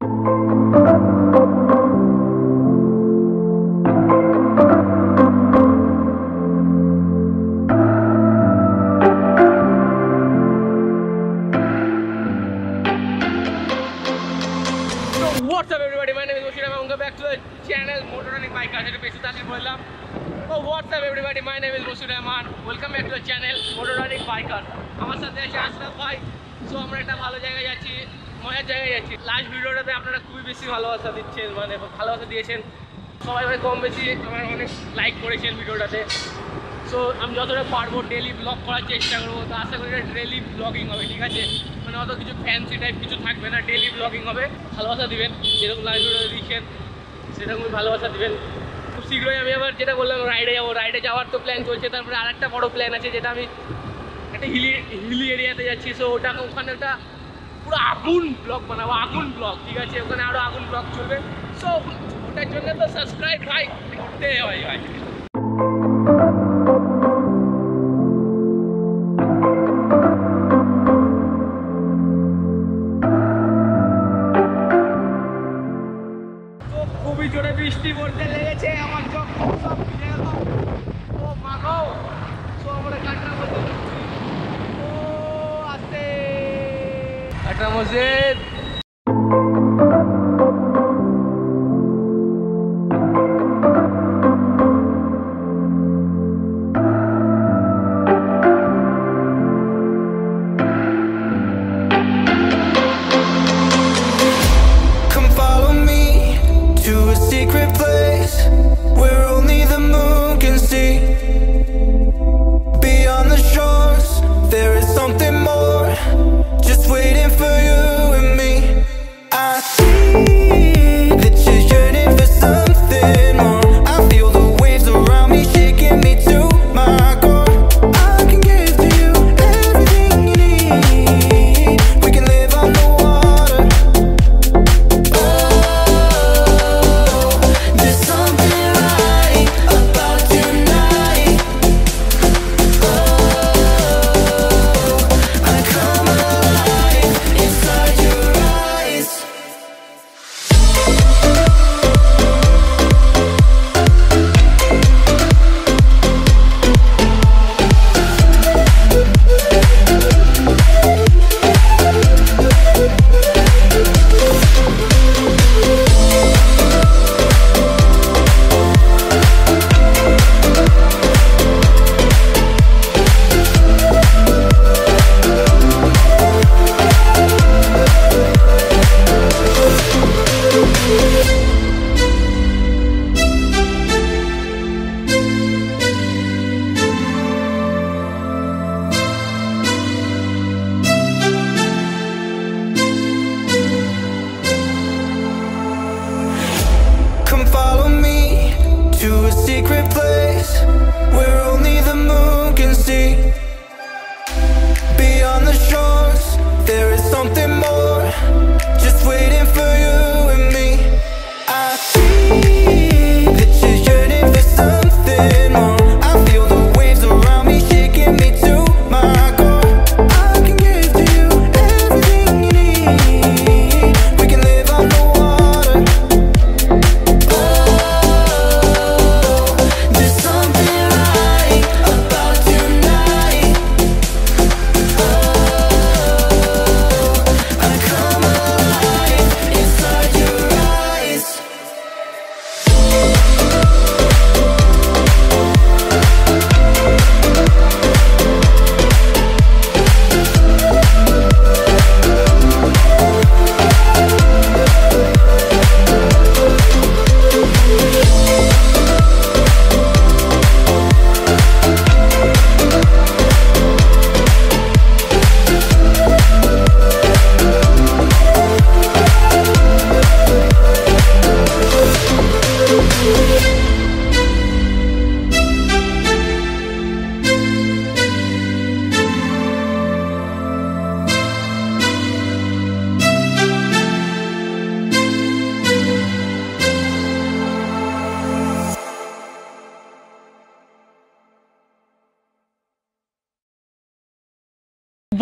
What's up everybody, my name is Mushtaq. Welcome back to the channel Motor Running Biker. What's up everybody, my name is Mushtaq Ahmad. Welcome back to the channel Motor Running Biker. আমার সাথে আছে আশরাফ ভাই। So আমরা একটা ভালো জায়গায় যাচ্ছি, মজার জায়গায় যাচ্ছি। লাস্ট ভিডিওটাতে আপনারা খুবই বেশি ভালোবাসা দিচ্ছেন, মানে ভালোবাসা দিয়েছেন সবাই, মানে কম বেশি আমার অনেক লাইক করেছেন ভিডিওটাতে। সো আমি যতটা পারবো ডেইলি ব্লগ করার চেষ্টা করবো, তো আশা করি ডেইলি ব্লগিং হবে, ঠিক আছে? মানে অত কিছু ফ্যান্সি টাইপ কিছু থাকবে না, ডেইলি ব্লগিং হবে। ভালোবাসা দিবেন, যেরকম লাইভ ভিডিও দিচ্ছেন সেরকমই ভালোবাসা দিবেন। খুব শীঘ্রই আমি আবার যেটা বললাম রাইডে যাবো, রাইডে যাওয়ার তো প্ল্যান চলছে। তারপরে আর একটা বড়ো প্ল্যান আছে, যেটা আমি একটা হিলি এরিয়াতে যাচ্ছি। সো ওটা ওখানে একটা পুরো আগুন ব্লগ বানাবো, আগুন ব্লগ, ঠিক আছে? ওখানে আরও আগুন ব্লগ চলবে। সো ওটার জন্য তো সাবস্ক্রাইব ভাই করতে হয় ভাই। জোরে বৃষ্টি পড়তে লেগেছে, আমার চোখ সব ভিজে গেল। ও মাগো, সো আমরা কাটরা মসজিদ, ও আস্তে কাটরা মসজিদ।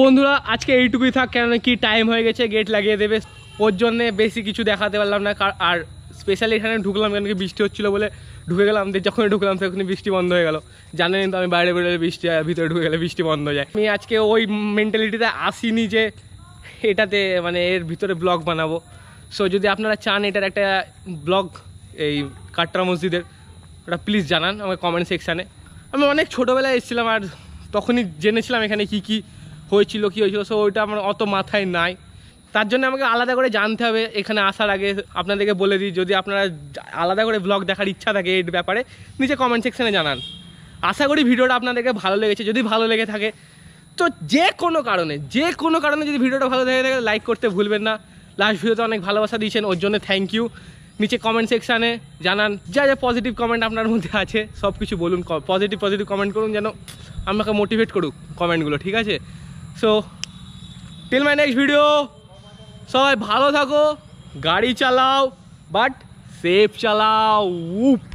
বন্ধুরা আজকে এইটুকুই থাক, কেন কি টাইম হয়ে গেছে, গেট লাগিয়ে দেবে, ওর জন্যে বেশি কিছু দেখাতে পারলাম না। আর স্পেশালি এখানে ঢুকলাম কেন কি বৃষ্টি হচ্ছিলো বলে ঢুকে গেলাম, যখনই ঢুকলাম তখনই বৃষ্টি বন্ধ হয়ে গেল। জানেন তো আমি বাইরে বেরোলে বৃষ্টি, ভিতরে ঢুকে গেলে বৃষ্টি বন্ধ হয়ে যায়। আমি আজকে ওই মেন্টালিটিতে আসিনি যে এটাতে মানে এর ভিতরে ব্লগ বানাবো। সো যদি আপনারা চান এটার একটা ব্লগ এই কাটরা মসজিদের, ওটা প্লিজ জানান আমার কমেন্ট সেকশানে। আমি অনেক ছোটোবেলায় এসেছিলাম আর তখনই জেনেছিলাম এখানে কি কি হয়েছিল কি হয়েছিল, সো ওইটা আমার অত মাথায় নাই, তার জন্য আমাকে আলাদা করে জানতে হবে। এখানে আসার আগে আপনাদেরকে বলে দিই, যদি আপনারা আলাদা করে ব্লগ দেখার ইচ্ছা থাকে এই ব্যাপারে নিচে কমেন্ট সেকশানে জানান। আশা করি ভিডিওটা আপনাদেরকে ভালো লেগেছে, যদি ভালো লেগে থাকে তো যে কোনো কারণে যদি ভিডিওটা ভালো লেগে থাকে লাইক করতে ভুলবেন না। লাস্ট ভিডিওতে অনেক ভালোবাসা দিয়েছেন, ওর জন্য থ্যাংক ইউ। নিচে কমেন্ট সেকশানে জানান যা যা পজিটিভ কমেন্ট আপনার মধ্যে আছে, সব কিছু বলুন, পজিটিভ কমেন্ট করুন, যেন আমাকে মোটিভেট করুক কমেন্টগুলো, ঠিক আছে? So till my next video, সবাই ভালো থাকো, গাড়ি চালাও বাট সেফ চালাও।